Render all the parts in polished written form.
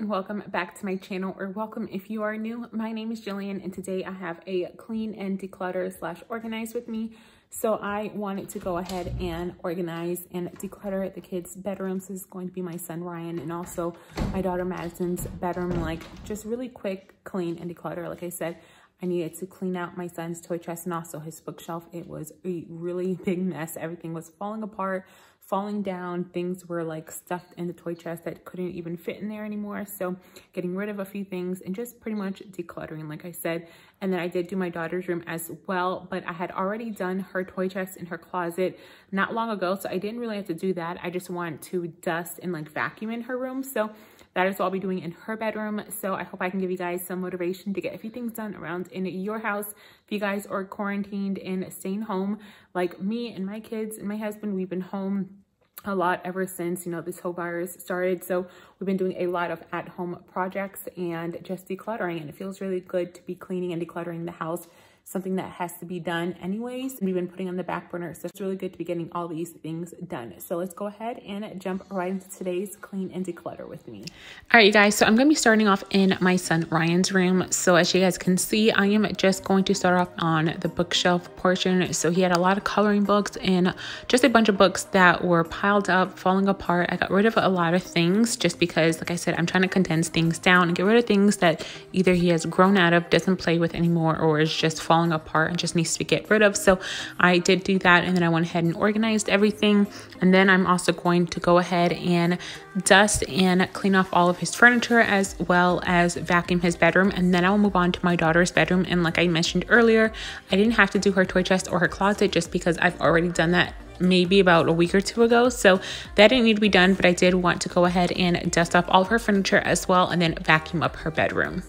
and welcome back to my channel, or welcome if you are new. My name is Jillian and today I have a clean and declutter slash organize with me. So I wanted to go ahead and organize and declutter the kids' bedrooms. This is going to be my son Ryan and also my daughter Madison's bedroom, like just really quick clean and declutter. Like I said, I needed to clean out my son's toy chest and also his bookshelf. It was a really big mess. Everything was falling apart, falling down. Things were like stuffed in the toy chest that couldn't even fit in there anymore. So getting rid of a few things and just pretty much decluttering, like I said. And then I did do my daughter's room as well, but I had already done her toy chest in her closet not long ago. So I didn't really have to do that. I just wanted to dust and like vacuum in her room. So that is what I'll be doing in her bedroom. So I hope I can give you guys some motivation to get a few things done around in your house. If you guys are quarantined and staying home, like me and my kids and my husband, we've been home a lot ever since, you know, this whole virus started. So we've been doing a lot of at-home projects and just decluttering. And it feels really good to be cleaning and decluttering the house, something that has to be done anyways. We've been putting on the back burner. So it's really good to be getting all these things done. So let's go ahead and jump right into today's clean and declutter with me. All right, you guys, so I'm gonna be starting off in my son Ryan's room. So as you guys can see, I am just going to start off on the bookshelf portion. So he had a lot of coloring books and just a bunch of books that were piled up, falling apart. I got rid of a lot of things just because, like I said, I'm trying to condense things down and get rid of things that either he has grown out of, doesn't play with anymore, or is just falling apart and just needs to get rid of. So I did do that, and then I went ahead and organized everything. And then I'm also going to go ahead and dust and clean off all of his furniture as well as vacuum his bedroom. And then I'll move on to my daughter's bedroom. And like I mentioned earlier, I didn't have to do her toy chest or her closet just because I've already done that maybe about a week or two ago, so that didn't need to be done. But I did want to go ahead and dust off all of her furniture as well, and then vacuum up her bedroom.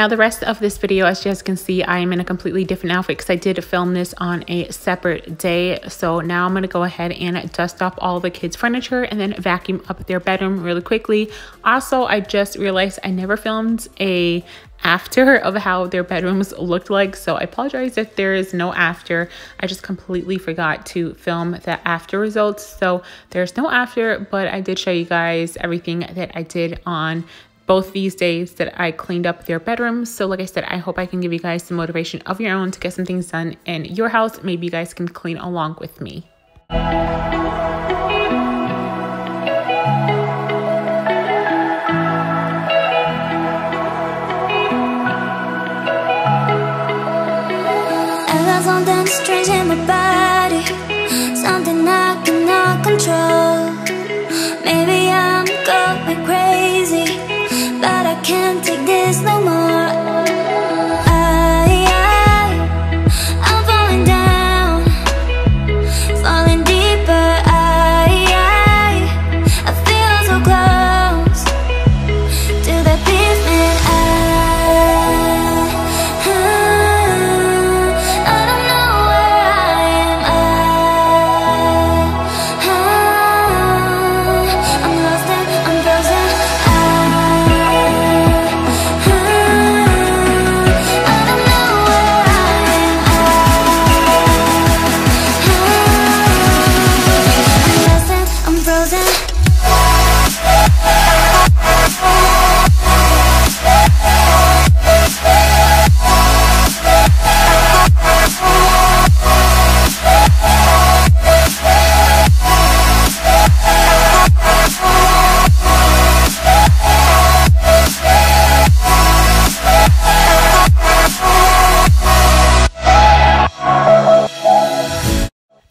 Now the rest of this video, as you guys can see, I am in a completely different outfit because I did film this on a separate day. So now I'm going to go ahead and dust off all the kids' furniture and then vacuum up their bedroom really quickly. Also, I just realized I never filmed a after of how their bedrooms looked like, so I apologize if there is no after. I just completely forgot to film the after results, so there's no after, but I did show you guys everything that I did on both these days that I cleaned up their bedrooms. So like I said, I hope I can give you guys some motivation of your own to get some things done in your house. Maybe you guys can clean along with me. Something strange in my body, something I cannot control. Maybe I'm going crazy, but I can't take this no more.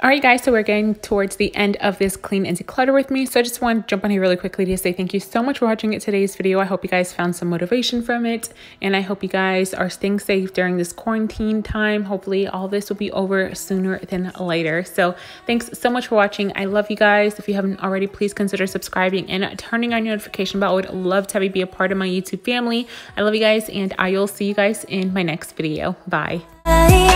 Alright guys, so we're getting towards the end of this clean and declutter with me, so I just want to jump on here really quickly to say thank you so much for watching today's video. I hope you guys found some motivation from it, and I hope you guys are staying safe during this quarantine time. Hopefully all this will be over sooner than later. So thanks so much for watching. I love you guys. If you haven't already, please consider subscribing and turning on your notification bell. I would love to have you be a part of my YouTube family. I love you guys, and I will see you guys in my next video. Bye.